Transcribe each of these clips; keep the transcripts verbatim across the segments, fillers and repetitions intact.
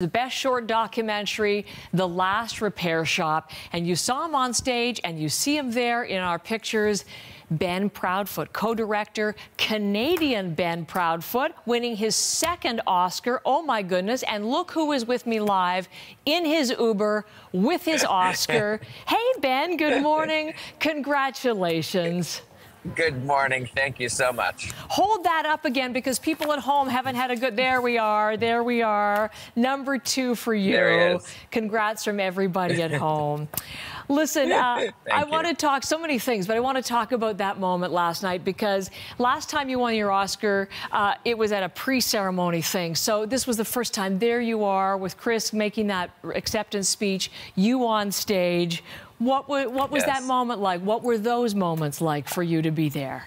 The best short documentary, The Last Repair Shop. And you saw him on stage and you see him there in our pictures. Ben Proudfoot, co-director, Canadian Ben Proudfoot, winning his second Oscar. Oh my goodness. And look who is with me live in his Uber with his Oscar. Hey, Ben, good morning. Congratulations. Good morning. Thank you so much. Hold that up again because people at home haven't had a good... There we are. There we are. Number two for you. There he is. Congrats from everybody at home. Listen, uh, I want to talk so many things, but I want to talk about that moment last night because last time you won your Oscar, uh, it was at a pre-ceremony thing. So this was the first time. There you are with Chris making that acceptance speech, you on stage. What, were, what was yes. that moment like? What were those moments like for you to be there?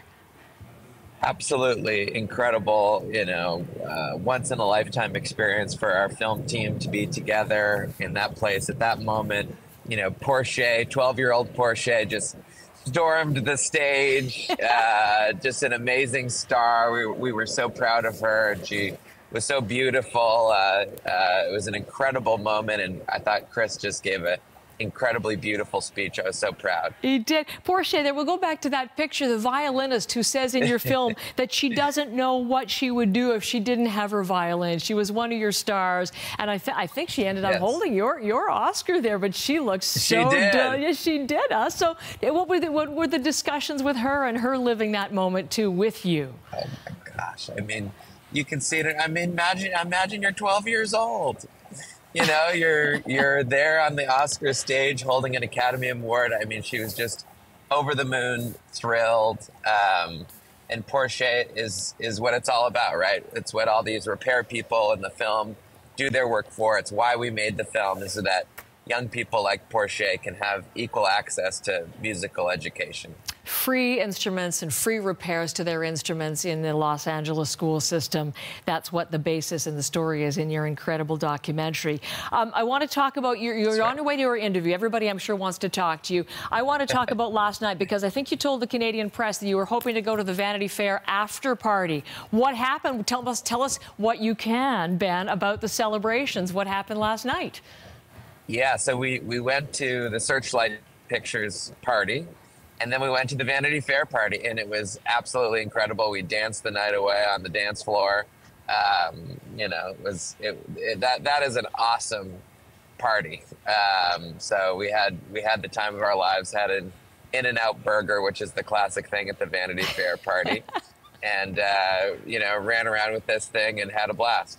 Absolutely incredible, you know, uh, once-in-a-lifetime experience for our film team to be together in that place at that moment. You know, Portia, twelve-year-old Portia, just stormed the stage, uh, just an amazing star. We, we were so proud of her. She was so beautiful. Uh, uh, it was an incredible moment, and I thought Chris just gave a incredibly beautiful speech. I was so proud. He did. Portia, there, we'll go back to that picture, the violinist who says in your film that she doesn't know what she would do if she didn't have her violin. She was one of your stars, and I, th I think she ended up yes. holding your your Oscar there, but she looks so... She did. Yes, she did. Huh? So what were, the, what were the discussions with her and her living that moment, too, with you? Oh, my gosh. I mean, you can see it. I mean, imagine, imagine you're twelve years old. You know, you're you're there on the Oscar stage holding an Academy Award. I mean, she was just over the moon, thrilled. Um, and Portia is is what it's all about, right? It's what all these repair people in the film do their work for. It's why we made the film, is so that young people like Portia can have equal access to musical education. Free instruments and free repairs to their instruments in the Los Angeles school system. That's what the basis and the story is in your incredible documentary. Um, I want to talk about your... You're Sorry. on your way to your interview. Everybody, I'm sure, wants to talk to you. I want to talk about last night because I think you told the Canadian press that you were hoping to go to the Vanity Fair after party. What happened? Tell us, tell us what you can, Ben, about the celebrations. What happened last night? Yeah, so we, we went to the Searchlight Pictures party, and then we went to the Vanity Fair party, and it was absolutely incredible. We danced the night away on the dance floor. Um, you know, it was it, it, that that is an awesome party. Um, so we had we had the time of our lives. Had an In-N-Out burger, which is the classic thing at the Vanity Fair party, and uh, you know, ran around with this thing and had a blast.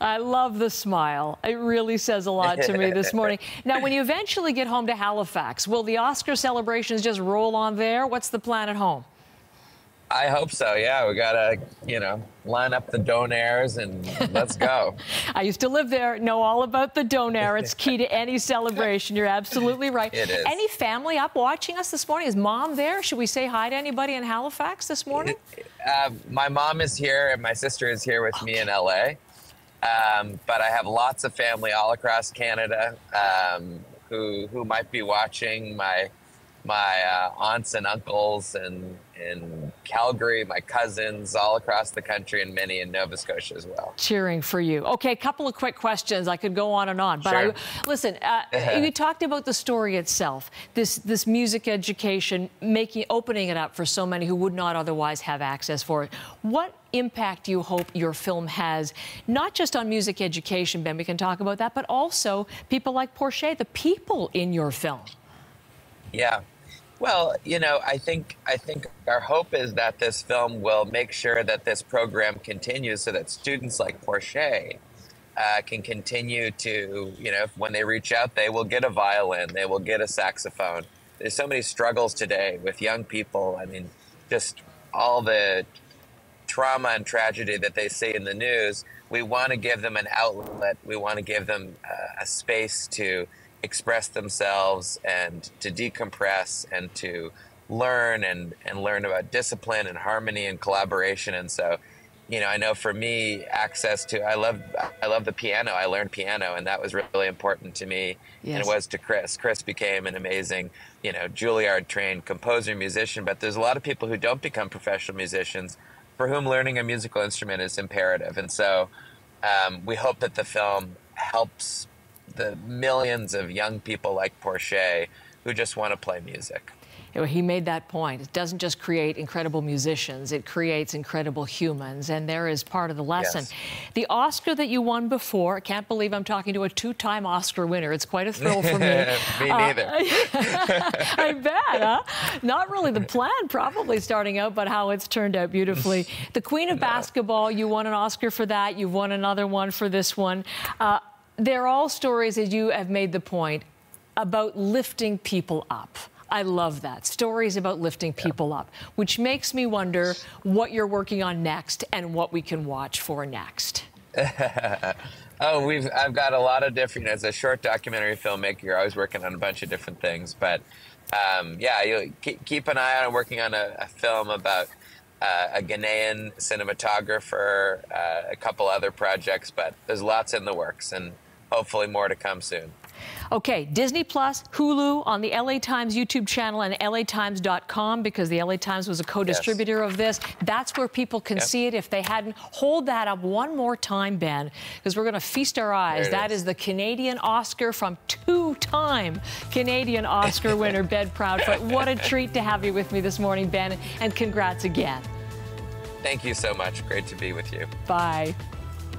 I love the smile. It really says a lot to me this morning. Now, when you eventually get home to Halifax, will the Oscar celebrations just roll on there? What's the plan at home? I hope so, yeah. We gotta, you know, line up the donairs and let's go. I used to live there, know all about the donair. It's key to any celebration. You're absolutely right. It is. Any family up watching us this morning? Is Mom there? Should we say hi to anybody in Halifax this morning? Uh, my mom is here and my sister is here with okay. me in L A. Um, but I have lots of family all across Canada um, who who might be watching. My my uh, aunts and uncles in in Calgary, my cousins all across the country, and many in Nova Scotia as well. Cheering for you. Okay, a couple of quick questions. I could go on and on, but sure. I, listen, uh, you talked about the story itself. This this music education, making opening it up for so many who would not otherwise have access for it. What impact you hope your film has, not just on music education, Ben, we can talk about that, but also people like Portia, the people in your film? Yeah, well, you know, I think, I think our hope is that this film will make sure that this program continues so that students like Portia uh, can continue to, you know, when they reach out, they will get a violin, they will get a saxophone. There's so many struggles today with young people. I mean, just all the trauma and tragedy that they see in the news, we want to give them an outlet. We want to give them uh, a space to express themselves and to decompress and to learn and, and learn about discipline and harmony and collaboration. And so, you know, I know for me, access to, I love, I love the piano. I learned piano, and that was really important to me. Yes. And it was to Chris. Chris became an amazing, you know, Juilliard trained composer, musician, but there's a lot of people who don't become professional musicians for whom learning a musical instrument is imperative. And so um, we hope that the film helps the millions of young people like Portia who just want to play music. He made that point. It doesn't just create incredible musicians, it creates incredible humans, and there is part of the lesson. Yes. The Oscar that you won before, I can't believe I'm talking to a two-time Oscar winner. It's quite a thrill for me. Me uh, neither. I bet, huh? Not really the plan, probably, starting out, but how it's turned out beautifully. The Queen of no. Basketball, you won an Oscar for that. You've won another one for this one. Uh, they're all stories, as you have made the point, about lifting people up. I love that. Stories about lifting people yeah. up, which makes me wonder what you're working on next and what we can watch for next. oh, we've I've got a lot of different, as a short documentary filmmaker, you're always working on a bunch of different things. But um, yeah, you keep, keep an eye on working on a, a film about uh, a Ghanaian cinematographer, uh, a couple other projects, but there's lots in the works and hopefully more to come soon. Okay, Disney Plus, Hulu, on the L A Times YouTube channel and L A Times dot com, because the L A Times was a co-distributor yes. of this. That's where people can yep. see it if they hadn't. Hold that up one more time, Ben, because we're going to feast our eyes. That is. is the Canadian Oscar from two-time Canadian Oscar winner Ben Proudfoot. What a treat to have you with me this morning, Ben, and congrats again. Thank you so much. Great to be with you. Bye.